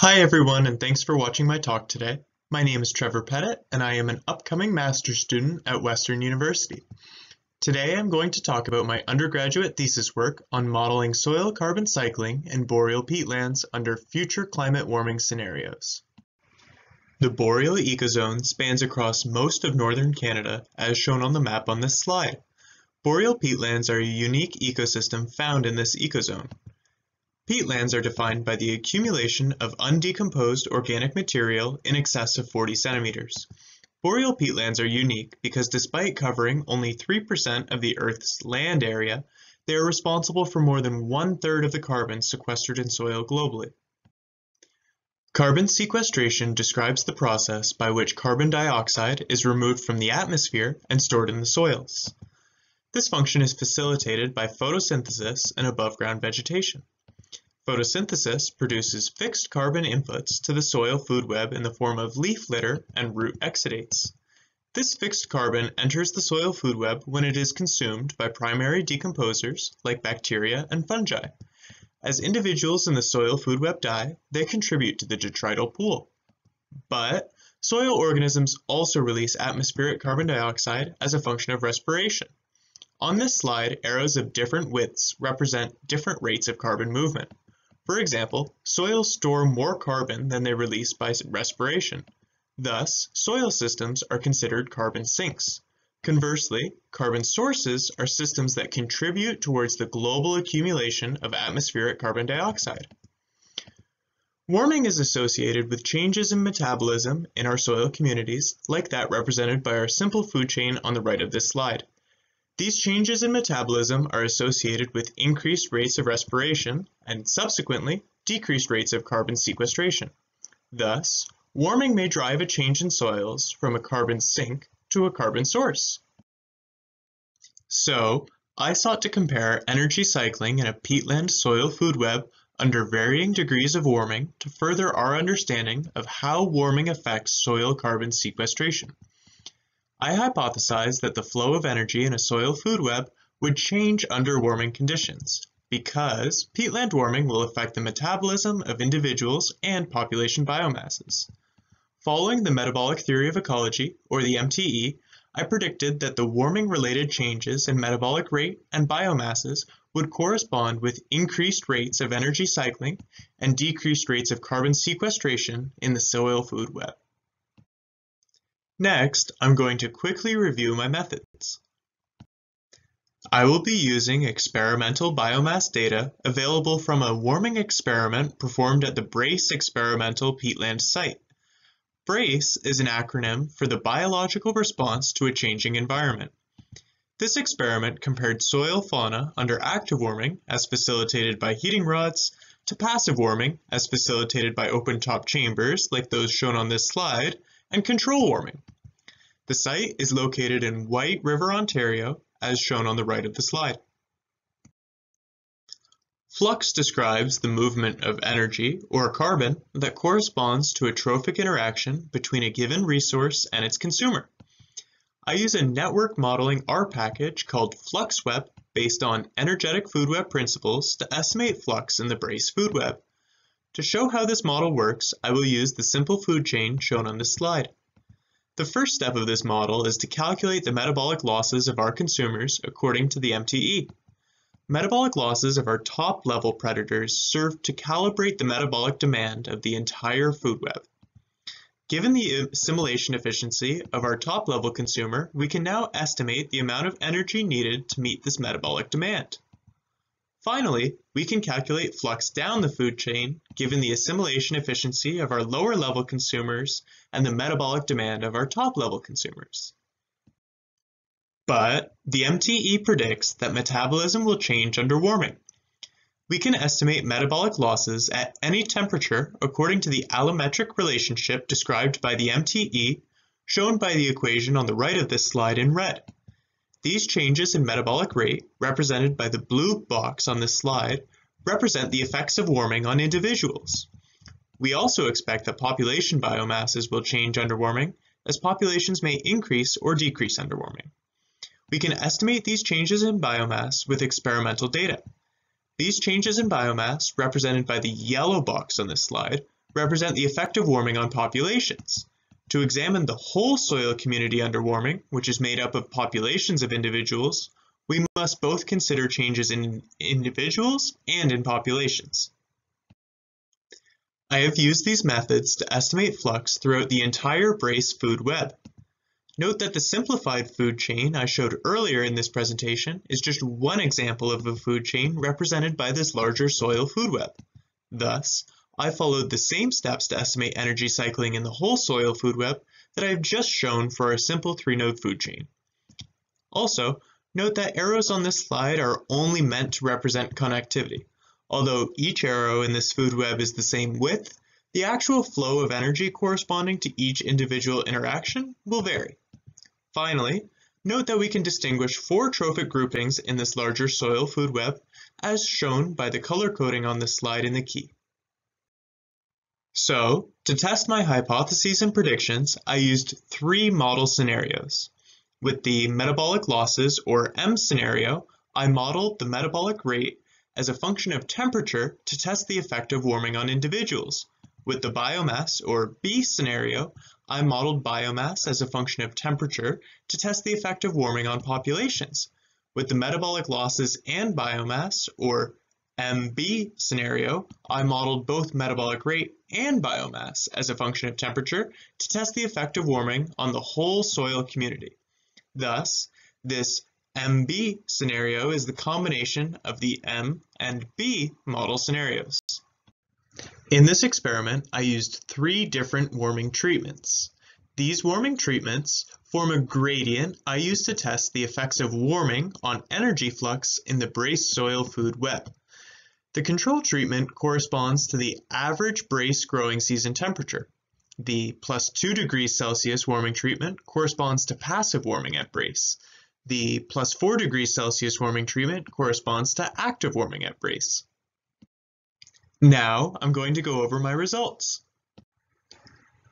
Hi everyone, and thanks for watching my talk today. My name is Trevor Pettit, and I am an upcoming master's student at Western University. Today I'm going to talk about my undergraduate thesis work on modeling soil carbon cycling in boreal peatlands under future climate warming scenarios. The boreal ecozone spans across most of northern Canada, as shown on the map on this slide. Boreal peatlands are a unique ecosystem found in this ecozone. Peatlands are defined by the accumulation of undecomposed organic material in excess of 40 centimeters. Boreal peatlands are unique because despite covering only 3% of the Earth's land area, they are responsible for more than one-third of the carbon sequestered in soil globally. Carbon sequestration describes the process by which carbon dioxide is removed from the atmosphere and stored in the soils. This function is facilitated by photosynthesis and above-ground vegetation. Photosynthesis produces fixed carbon inputs to the soil food web in the form of leaf litter and root exudates. This fixed carbon enters the soil food web when it is consumed by primary decomposers like bacteria and fungi. As individuals in the soil food web die, they contribute to the detrital pool. But soil organisms also release atmospheric carbon dioxide as a function of respiration. On this slide, arrows of different widths represent different rates of carbon movement. For example, soils store more carbon than they release by respiration. Thus, soil systems are considered carbon sinks. Conversely, carbon sources are systems that contribute towards the global accumulation of atmospheric carbon dioxide. Warming is associated with changes in metabolism in our soil communities, like that represented by our simple food chain on the right of this slide. These changes in metabolism are associated with increased rates of respiration and, subsequently, decreased rates of carbon sequestration. Thus, warming may drive a change in soils from a carbon sink to a carbon source. So, I sought to compare energy cycling in a peatland soil food web under varying degrees of warming to further our understanding of how warming affects soil carbon sequestration. I hypothesized that the flow of energy in a soil food web would change under warming conditions, because peatland warming will affect the metabolism of individuals and population biomasses. Following the Metabolic Theory of Ecology, or the MTE, I predicted that the warming-related changes in metabolic rate and biomasses would correspond with increased rates of energy cycling and decreased rates of carbon sequestration in the soil food web. Next, I'm going to quickly review my methods. I will be using experimental biomass data available from a warming experiment performed at the BRACE experimental peatland site. BRACE is an acronym for the biological response to a changing environment. This experiment compared soil fauna under active warming, as facilitated by heating rods, to passive warming, as facilitated by open-top chambers like those shown on this slide, and control warming. The site is located in White River, Ontario, as shown on the right of the slide. Flux describes the movement of energy, or carbon, that corresponds to a trophic interaction between a given resource and its consumer. I use a network modeling R package called FluxWeb based on energetic food web principles to estimate flux in the BRACE food web. To show how this model works, I will use the simple food chain shown on this slide. The first step of this model is to calculate the metabolic losses of our consumers according to the MTE. Metabolic losses of our top-level predators serve to calibrate the metabolic demand of the entire food web. Given the assimilation efficiency of our top-level consumer, we can now estimate the amount of energy needed to meet this metabolic demand. Finally, we can calculate flux down the food chain given the assimilation efficiency of our lower-level consumers and the metabolic demand of our top-level consumers. But the MTE predicts that metabolism will change under warming. We can estimate metabolic losses at any temperature according to the allometric relationship described by the MTE, shown by the equation on the right of this slide in red. These changes in metabolic rate, represented by the blue box on this slide, represent the effects of warming on individuals. We also expect that population biomasses will change under warming, as populations may increase or decrease under warming. We can estimate these changes in biomass with experimental data. These changes in biomass, represented by the yellow box on this slide, represent the effect of warming on populations. To examine the whole soil community under warming, which is made up of populations of individuals, we must both consider changes in individuals and in populations. I have used these methods to estimate flux throughout the entire BRACE food web. Note that the simplified food chain I showed earlier in this presentation is just one example of a food chain represented by this larger soil food web. Thus, I followed the same steps to estimate energy cycling in the whole soil food web that I have just shown for our simple three-node food chain. Also, note that arrows on this slide are only meant to represent connectivity. Although each arrow in this food web is the same width, the actual flow of energy corresponding to each individual interaction will vary. Finally, note that we can distinguish four trophic groupings in this larger soil food web, as shown by the color coding on this slide in the key. So, to test my hypotheses and predictions, I used three model scenarios. With the metabolic losses, or M scenario, I modeled the metabolic rate as a function of temperature to test the effect of warming on individuals. With the biomass, or B scenario, I modeled biomass as a function of temperature to test the effect of warming on populations. With the metabolic losses and biomass, or MB scenario, I modeled both metabolic rate and biomass as a function of temperature to test the effect of warming on the whole soil community. Thus, this MB scenario is the combination of the M and B model scenarios. In this experiment, I used three different warming treatments. These warming treatments form a gradient I used to test the effects of warming on energy flux in the BRACE soil food web. The control treatment corresponds to the average BRACE growing season temperature. The plus 2 degrees Celsius warming treatment corresponds to passive warming at BRACE. The plus 4 degrees Celsius warming treatment corresponds to active warming at BRACE. Now I'm going to go over my results.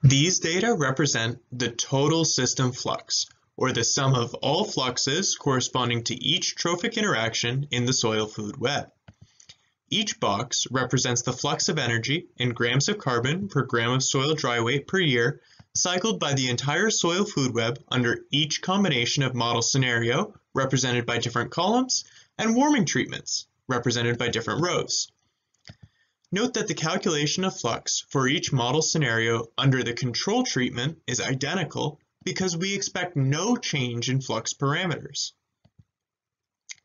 These data represent the total system flux, or the sum of all fluxes corresponding to each trophic interaction in the soil food web. Each box represents the flux of energy in grams of carbon per gram of soil dry weight per year, cycled by the entire soil food web under each combination of model scenario, represented by different columns, and warming treatments, represented by different rows. Note that the calculation of flux for each model scenario under the control treatment is identical because we expect no change in flux parameters.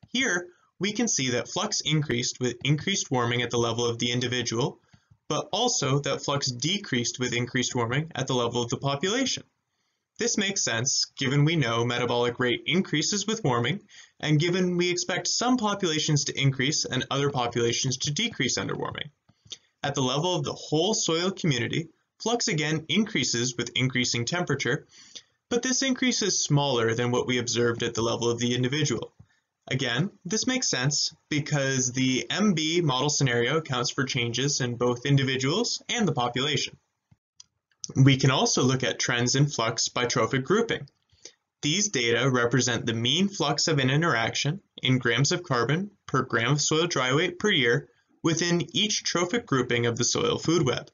Here, we can see that flux increased with increased warming at the level of the individual, but also that flux decreased with increased warming at the level of the population. This makes sense given we know metabolic rate increases with warming, and given we expect some populations to increase and other populations to decrease under warming. At the level of the whole soil community, flux again increases with increasing temperature, but this increase is smaller than what we observed at the level of the individual. Again, this makes sense because the MB model scenario accounts for changes in both individuals and the population. We can also look at trends in flux by trophic grouping. These data represent the mean flux of an interaction in grams of carbon per gram of soil dry weight per year within each trophic grouping of the soil food web.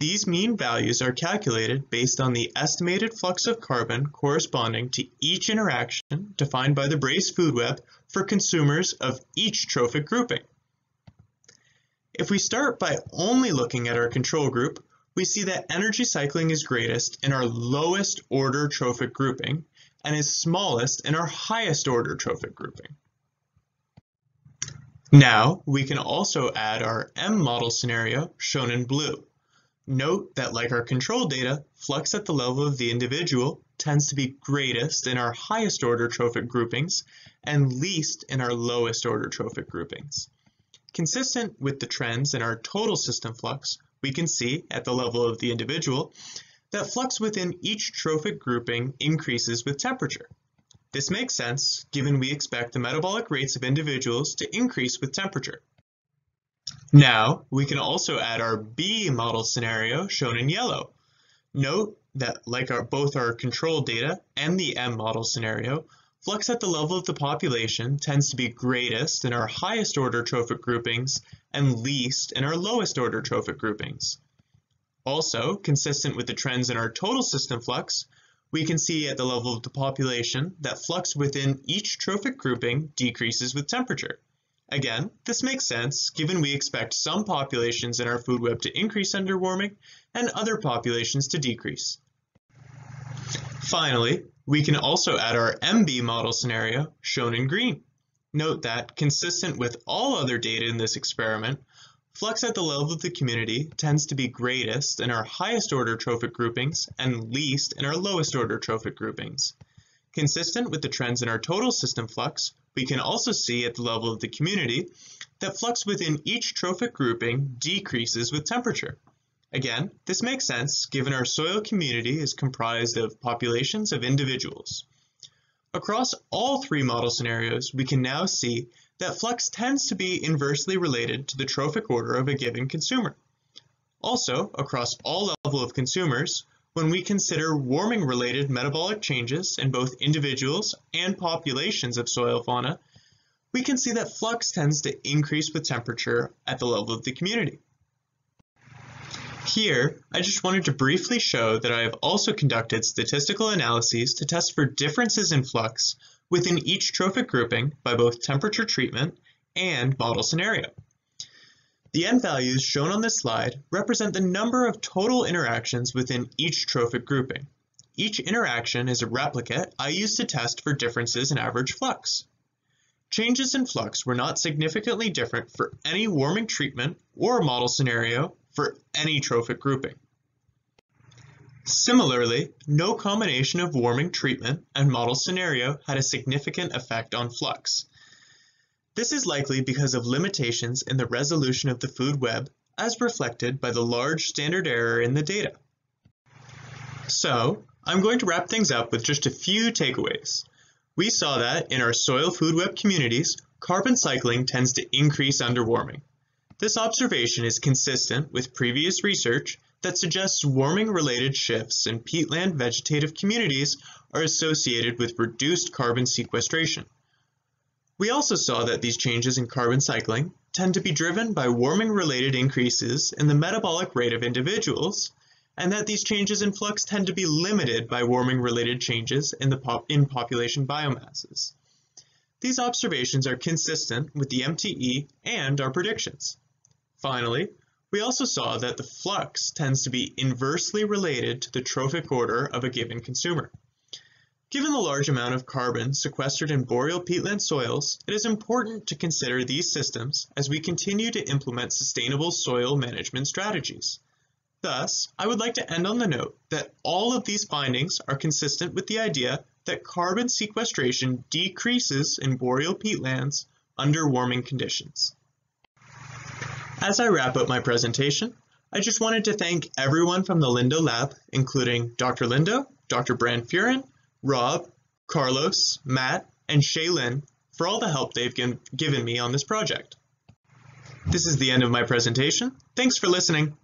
These mean values are calculated based on the estimated flux of carbon corresponding to each interaction defined by the BRACE food web for consumers of each trophic grouping. If we start by only looking at our control group, we see that energy cycling is greatest in our lowest order trophic grouping and is smallest in our highest order trophic grouping. Now, we can also add our M model scenario shown in blue. Note that, like our control data, flux at the level of the individual tends to be greatest in our highest order trophic groupings and least in our lowest order trophic groupings. Consistent with the trends in our total system flux, we can see, at the level of the individual, that flux within each trophic grouping increases with temperature. This makes sense given we expect the metabolic rates of individuals to increase with temperature. Now, we can also add our B model scenario shown in yellow. Note that, like both our control data and the M model scenario, flux at the level of the population tends to be greatest in our highest order trophic groupings and least in our lowest order trophic groupings. Also, consistent with the trends in our total system flux, we can see at the level of the population that flux within each trophic grouping decreases with temperature. Again, this makes sense given we expect some populations in our food web to increase under warming and other populations to decrease. Finally, we can also add our MB model scenario shown in green. Note that, consistent with all other data in this experiment, flux at the level of the community tends to be greatest in our highest order trophic groupings and least in our lowest order trophic groupings. Consistent with the trends in our total system flux, we can also see at the level of the community that flux within each trophic grouping decreases with temperature. Again, this makes sense given our soil community is comprised of populations of individuals. Across all three model scenarios, we can now see that flux tends to be inversely related to the trophic order of a given consumer. Also, across all levels of consumers, when we consider warming-related metabolic changes in both individuals and populations of soil fauna, we can see that flux tends to increase with temperature at the level of the community. Here, I just wanted to briefly show that I have also conducted statistical analyses to test for differences in flux within each trophic grouping by both temperature treatment and model scenario. The n values shown on this slide represent the number of total interactions within each trophic grouping. Each interaction is a replicate I used to test for differences in average flux. Changes in flux were not significantly different for any warming treatment or model scenario for any trophic grouping. Similarly, no combination of warming treatment and model scenario had a significant effect on flux. This is likely because of limitations in the resolution of the food web as reflected by the large standard error in the data. So, I'm going to wrap things up with just a few takeaways. We saw that in our soil food web communities, carbon cycling tends to increase under warming. This observation is consistent with previous research that suggests warming-related shifts in peatland vegetative communities are associated with reduced carbon sequestration. We also saw that these changes in carbon cycling tend to be driven by warming-related increases in the metabolic rate of individuals, and that these changes in flux tend to be limited by warming-related changes in population biomasses. These observations are consistent with the MTE and our predictions. Finally, we also saw that the flux tends to be inversely related to the trophic order of a given consumer. Given the large amount of carbon sequestered in boreal peatland soils, it is important to consider these systems as we continue to implement sustainable soil management strategies. Thus, I would like to end on the note that all of these findings are consistent with the idea that carbon sequestration decreases in boreal peatlands under warming conditions. As I wrap up my presentation, I just wanted to thank everyone from the Lindo Lab, including Dr. Lindo, Dr. Brandfuren, Rob, Carlos, Matt, and Shaylin for all the help they've given me on this project. This is the end of my presentation. Thanks for listening.